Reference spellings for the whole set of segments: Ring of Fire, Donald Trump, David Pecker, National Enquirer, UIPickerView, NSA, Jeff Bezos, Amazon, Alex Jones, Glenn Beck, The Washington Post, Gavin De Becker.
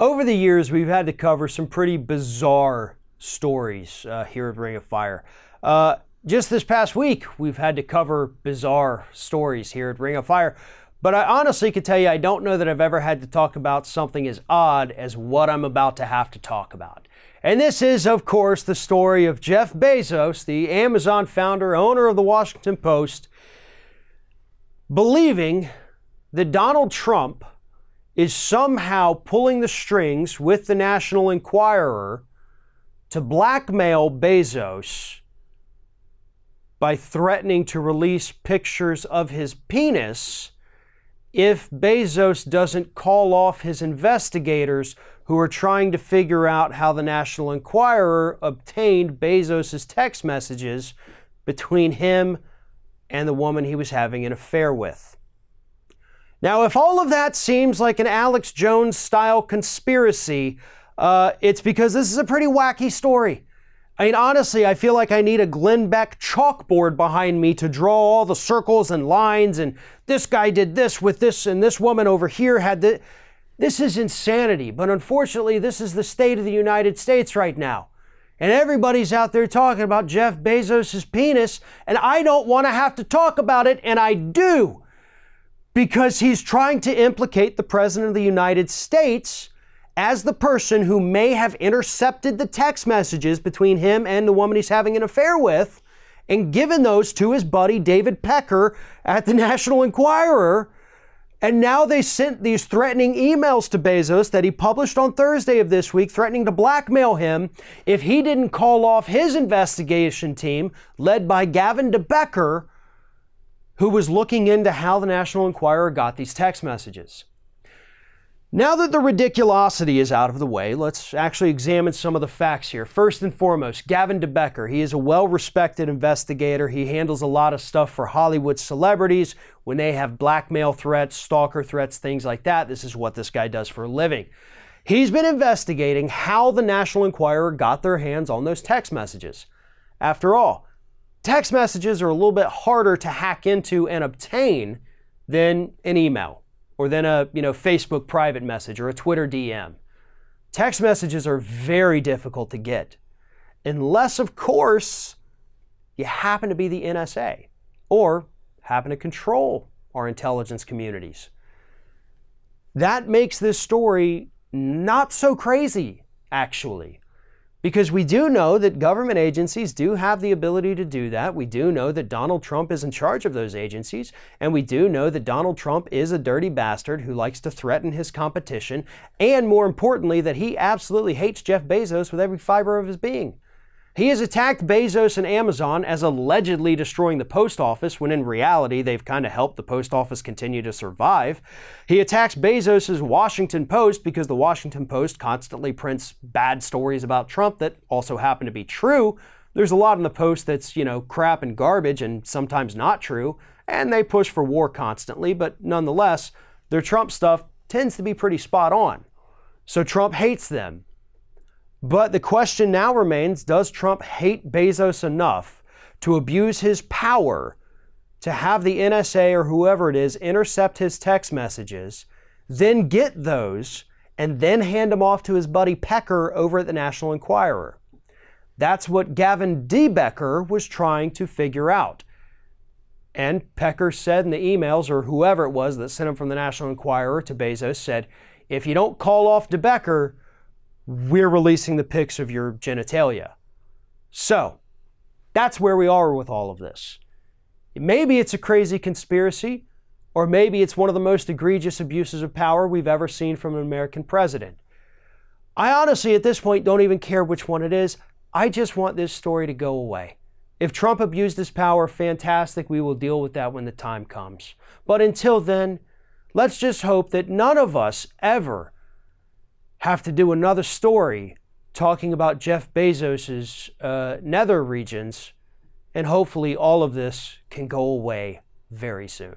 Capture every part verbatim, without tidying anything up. Over the years, we've had to cover some pretty bizarre stories uh, here at Ring of Fire. Uh, just this past week, we've had to cover bizarre stories here at Ring of Fire. But I honestly could tell you, I don't know that I've ever had to talk about something as odd as what I'm about to have to talk about. And this is, of course, the story of Jeff Bezos, the Amazon founder, owner of The Washington Post, believing that Donald Trump is somehow pulling the strings with the National Enquirer to blackmail Bezos by threatening to release pictures of his penis if Bezos doesn't call off his investigators who are trying to figure out how the National Enquirer obtained Bezos's text messages between him and the woman he was having an affair with. Now, if all of that seems like an Alex Jones style conspiracy, uh, it's because this is a pretty wacky story. I mean, honestly, I feel like I need a Glenn Beck chalkboard behind me to draw all the circles and lines, and this guy did this with this, and this woman over here had the... This is insanity, but unfortunately, this is the state of the United States right now. And everybody's out there talking about Jeff Bezos's penis, and I don't want to have to talk about it, and I do. Because he's trying to implicate the President of the United States as the person who may have intercepted the text messages between him and the woman he's having an affair with and given those to his buddy David Pecker at the National Enquirer. And now they sent these threatening emails to Bezos that he published on Thursday of this week, threatening to blackmail him if he didn't call off his investigation team led by Gavin De Becker, who was looking into how the National Enquirer got these text messages. Now that the ridiculosity is out of the way, let's actually examine some of the facts here. First and foremost, Gavin De Becker. He is a well-respected investigator. He handles a lot of stuff for Hollywood celebrities when they have blackmail threats, stalker threats, things like that. This is what this guy does for a living. He's been investigating how the National Enquirer got their hands on those text messages. After all, text messages are a little bit harder to hack into and obtain than an email or than a you know, Facebook private message or a Twitter D M. Text messages are very difficult to get, unless, of course, you happen to be the N S A or happen to control our intelligence communities. That makes this story not so crazy, actually. Because we do know that government agencies do have the ability to do that. We do know that Donald Trump is in charge of those agencies. And we do know that Donald Trump is a dirty bastard who likes to threaten his competition. And more importantly, that he absolutely hates Jeff Bezos with every fiber of his being. He has attacked Bezos and Amazon as allegedly destroying the post office, when in reality, they've kind of helped the post office continue to survive. He attacks Bezos's Washington Post because the Washington Post constantly prints bad stories about Trump that also happen to be true. There's a lot in the Post that's, you know, crap and garbage and sometimes not true. And they push for war constantly, but nonetheless, their Trump stuff tends to be pretty spot on. So Trump hates them. But the question now remains, does Trump hate Bezos enough to abuse his power to have the N S A or whoever it is intercept his text messages, then get those, and then hand them off to his buddy Pecker over at the National Enquirer? That's what Gavin De Becker was trying to figure out. And Pecker said in the emails, or whoever it was that sent him from the National Enquirer to Bezos, said, if you don't call off De Becker, we're releasing the pics of your genitalia. So that's where we are with all of this. Maybe it's a crazy conspiracy, or maybe it's one of the most egregious abuses of power we've ever seen from an American president. I honestly, at this point, don't even care which one it is. I just want this story to go away. If Trump abused his power, fantastic. We will deal with that when the time comes. But until then, let's just hope that none of us ever have to do another story talking about Jeff Bezos's uh, nether regions, and hopefully all of this can go away very soon.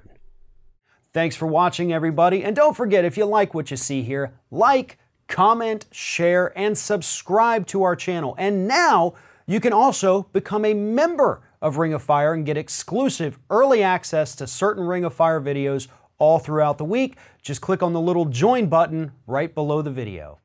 Thanks for watching, everybody, and don't forget, if you like what you see here, like, comment, share, and subscribe to our channel. And now you can also become a member of Ring of Fire and get exclusive early access to certain Ring of Fire videos all throughout the week. Just click on the little join button right below the video.